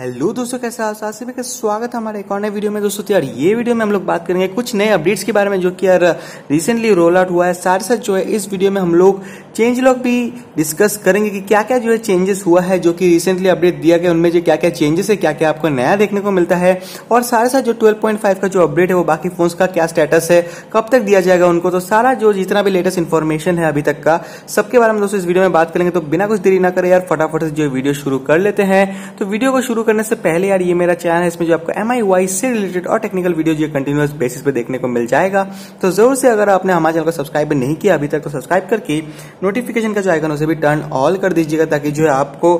Hello दोस्तों, कैसे आप सभी का स्वागत है हमारे एक और नए वीडियो में। दोस्तों यार ये वीडियो में हम लोग बात करेंगे कुछ नए अपडेट्स के बारे में जो कि यार रिसेंटली रोल आउट हुआ है। साथ साथ जो है इस वीडियो में हम लोग चेंज लॉग भी डिस्कस करेंगे कि क्या क्या जो है चेंजेस हुआ है, जो कि रिसेंटली अपडेट दिया गया उनमें जो क्या क्या चेंजेस है, क्या क्या आपको नया देखने को मिलता है। और साथ साथ जो 12.5 का जो अपडेट है वो बाकी फोन्स का क्या स्टेटस है, कब तक दिया जाएगा उनको, तो सारा जो जितना भी लेटेस्ट इन्फॉर्मेशन है अभी तक का सबके बारे में दोस्तों इस वीडियो में बात करेंगे। तो बिना कुछ देरी ना करें यार फटाफट से जो वीडियो शुरू कर लेते हैं। तो वीडियो को शुरू करने से पहले यार ये मेरा चैनल है, इसमें जो आपको MIUI से रिलेटेड और टेक्निकल वीडियो जो कंटिन्यूअस बेसिस पे देखने को मिल जाएगा। तो जरूर से अगर आपने हमारे चैनल को सब्सक्राइब नहीं किया अभी तक तो सब्सक्राइब करके नोटिफिकेशन का जो आइकन उसे भी टर्न ऑल कर दीजिएगा, ताकि जो है आपको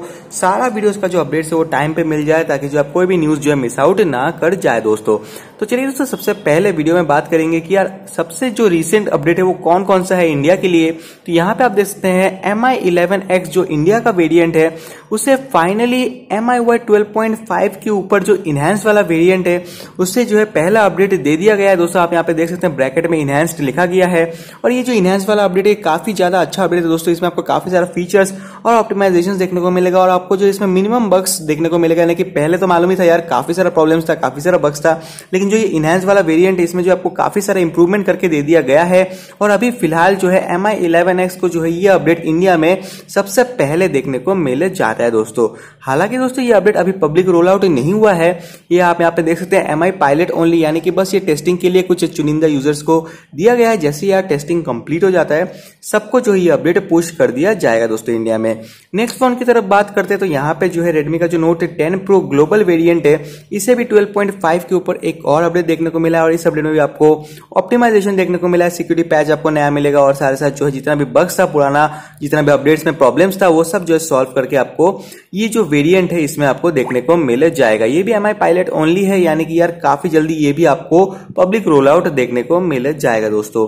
सारा वीडियोस का जो अपडेट्स है वो टाइम पे मिल जाए, ताकि जो आप कोई भी न्यूज जो है मिस आउट ना कर जाए दोस्तों। तो चलिए दोस्तों सबसे पहले वीडियो में बात करेंगे कि यार सबसे जो रिसेंट अपडेट है वो कौन कौन सा है इंडिया के लिए। तो यहाँ पे आप देख सकते हैं MI 11X जो इंडिया का वेरिएंट है उसे फाइनली MIUI 12.5 के ऊपर जो इनहैंस वाला वेरिएंट है उससे जो है पहला अपडेट दे दिया गया है। दोस्तों आप यहाँ पे देख सकते हैं ब्रैकेट में इनहैंस्ड लिखा गया है और ये जो इनहैंस वाला अपडेट है काफी ज्यादा अच्छा अपडेट है दोस्तों। इसमें आपको काफी सारा फीचर्स और ऑप्टिमाइजेशन देखने को मिलेगा और आपको जो इसमें मिनिमम बग्स देखने को मिलेगा, यानी कि पहले तो मालूम ही था यार काफी सारा प्रॉब्लम्स था, काफी सारा बग्स था, लेकिन जो ये इनहैंस वाला वेरिएंट है इसमें जो आपको काफी सारा इंप्रूवमेंट करके दे दिया गया है। और अभी फिलहाल जो है MI 11X को जो है ये अपडेट इंडिया में सबसे पहले देखने को मिल जाता है दोस्तों। हालांकि दोस्तों ये अपडेट अभी पब्लिक रोल आउट नहीं हुआ है, ये आप यहाँ पे देख सकते हैं MI पायलट ओनली, यानी कि बस ये टेस्टिंग के लिए कुछ चुनिंदा यूजर्स को दिया गया है। जैसे यार टेस्टिंग कंप्लीट हो जाता है सबको जो ये अपडेट पुश कर दिया जाएगा दोस्तों इंडिया में। नेक्स्ट फोन की तरफ बात करते हैं तो यहाँ पे जो है रेडमी का जो नोट 10 प्रो ग्लोबल वेरिएंट है इसे भी 12.5 के ऊपर एक और अपडेट देखने को मिला है और इस अपडेट में भी आपको ऑप्टिमाइजेशन देखने को मिला है, सिक्योरिटी पैच आपको नया मिलेगा और साथ साथ जो है जितना भी बग्स था पुराना, जितना भी अपडेट्स में प्रॉब्लम्स था वो सब जो है सॉल्व करके आपको ये जो वेरिएंट है इसमें आपको देखने को मिल जाएगा। ये भी MI पायलट ओनली है, यानी कि यार काफी जल्दी ये भी आपको पब्लिक रोल आउट देखने को मिल जाएगा दोस्तों।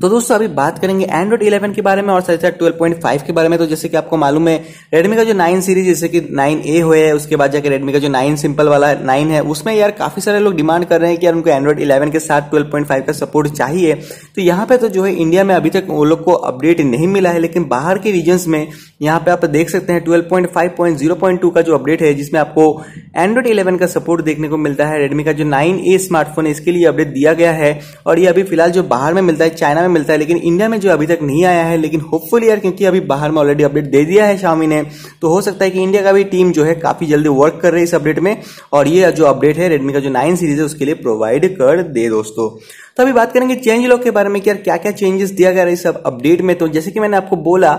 तो दोस्तों अभी बात करेंगे एंड्रॉइड 11 के बारे में और साथ ही साथ 12.5 के बारे में। तो जैसे कि आपको मालूम है रेडमी का जो 9 सीरीज जैसे कि 9A हुए है, उसके बाद जाकर रेडमी का जो 9 सिंपल वाला 9 है उसमें यार काफी सारे लोग डिमांड कर रहे हैं कि यार उनको एंड्रॉइड 11 के साथ 12.5 का सपोर्ट चाहिए। तो यहाँ पे तो जो है इंडिया में अभी तक वो लोग को अपडेट नहीं मिला है, लेकिन बाहर के रीजन्स में यहाँ पे आप देख सकते हैं 12.5.0.2 का जो अपडेट है जिसमें आपको एंड्रॉइड 11 का सपोर्ट देखने को मिलता है। रेडमी का जो 9A स्मार्टफोन है इसके लिए अपडेट दिया गया है और ये अभी फिलहाल जो बाहर में मिलता है चाइना में मिलता है, लेकिन इंडिया में जो अभी तक नहीं आया है। लेकिन होपफुली यार क्योंकि अभी बाहर में ऑलरेडी अपडेट दे दिया है Xiaomi ने, तो हो सकता है कि इंडिया का भी टीम जो है काफी जल्दी वर्क कर रही है इस अपडेट में और ये जो अपडेट है रेडमी का जो 9 सीरीज है उसके लिए प्रोवाइड कर दे दोस्तों। तो अभी बात करेंगे चेंज लॉग के बारे में कि यार क्या क्या चेंजेस दिया गया है इस अपडेट में। तो जैसे कि मैंने आपको बोला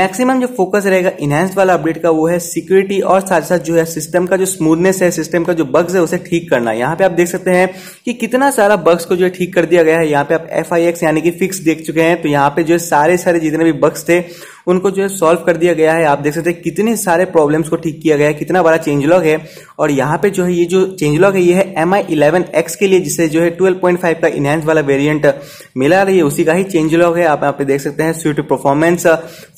मैक्सिमम जो फोकस रहेगा इनहैंस्ड वाला अपडेट का वो है सिक्योरिटी और साथ साथ जो है सिस्टम का जो स्मूथनेस है, सिस्टम का जो बग्स है उसे ठीक करना। यहाँ पे आप देख सकते हैं कि कितना सारा बग्स को जो है ठीक कर दिया गया है। यहाँ पे आप FIX यानी कि फिक्स देख चुके हैं, तो यहाँ पे जो है सारे जितने भी बग्स थे उनको जो है सॉल्व कर दिया गया है। आप देख सकते हैं कितने सारे प्रॉब्लम्स को ठीक किया गया है, कितना बड़ा चेंज लॉग है। और यहाँ पे जो है ये जो चेंज लॉग है ये है MI 11X के लिए, जिसे जो है 12.5 का इनहैंस वाला वेरिएंट मिला रही है उसी का ही चेंज लॉग है। आप यहाँ पे देख सकते हैं स्विफ्ट परफॉर्मेंस,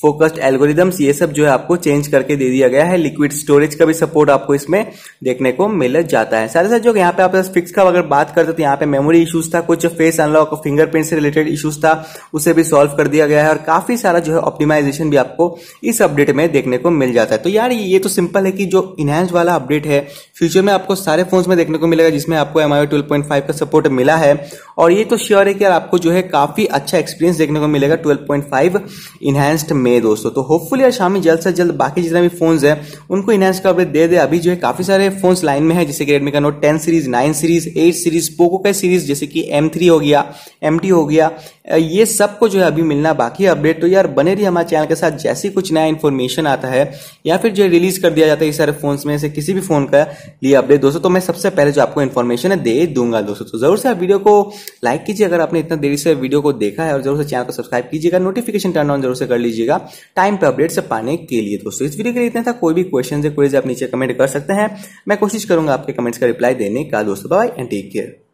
फोकस्ड एल्गोरिदम्स, ये सब जो है आपको चेंज करके दे दिया गया है। लिक्विड स्टोरेज का भी सपोर्ट आपको इसमें देखने को मिल जाता है। साथ ही साथ जो यहाँ पे आप फिक्स का अगर बात करते तो यहाँ पे मेमोरी इशूज था, कुछ फेस अनलॉक फिंगरप्रिंट से रिलेटेड इशूज था उसे भी सॉल्व कर दिया गया है और काफी सारा जो है ऑप्टिमाइजेशन भी आपको इस अपडेट में देखने को मिल जाता है। तो यार ये तो सिंपल है कि जो इनहैंस वाला अपडेट है फ्यूचर में आपको सारे फोन्स में देखने को मिलेगा जिसमें आपको MIUI 12.5 का सपोर्ट मिला है और ये तो श्योर है कि यार आपको जो है काफी अच्छा एक्सपीरियंस देखने को मिलेगा 12.5 इनहैंस्ड में दोस्तों। तो होपफुली यार Xiaomi जल्द से जल्द बाकी जितना भी फोन्स है उनको इनहैंस्ड का अपडेट दे दे। अभी जो है काफी सारे फोन्स लाइन में है जैसे कि रेडमी का note 10 series, 9 series, 8 series, Poco का सीरीज जैसे कि M3 हो गया, MT हो गया, ये सबको जो है अभी मिलना बाकी है अपडेट। तो यार बने रही हमारे चैनल के साथ, जैसे कुछ नया इन्फॉर्मेशन आता है या फिर जो रिलीज कर दिया जाता है इस सारे फोन्स में से किसी भी फोन का लिए अपडेट दोस्तों, तो मैं सबसे पहले जो आपको इन्फॉर्मेशन है दे दूंगा दोस्तों। तो जरूर से आप वीडियो को लाइक कीजिए अगर आपने इतना देरी से वीडियो को देखा है और जरूर से चैनल को सब्सक्राइब कीजिएगा, नोटिफिकेशन टर्न ऑन जरूर से कर लीजिएगा टाइम पर अपडेट्स पाने के लिए दोस्तों। इस वीडियो के लिए इतना था। कोई भी क्वेश्चन या क्वेरीज आप नीचे कमेंट कर सकते हैं, मैं कोशिश करूंगा आपके कमेंट्स का रिप्लाई देने का दोस्तों। Bye and take care.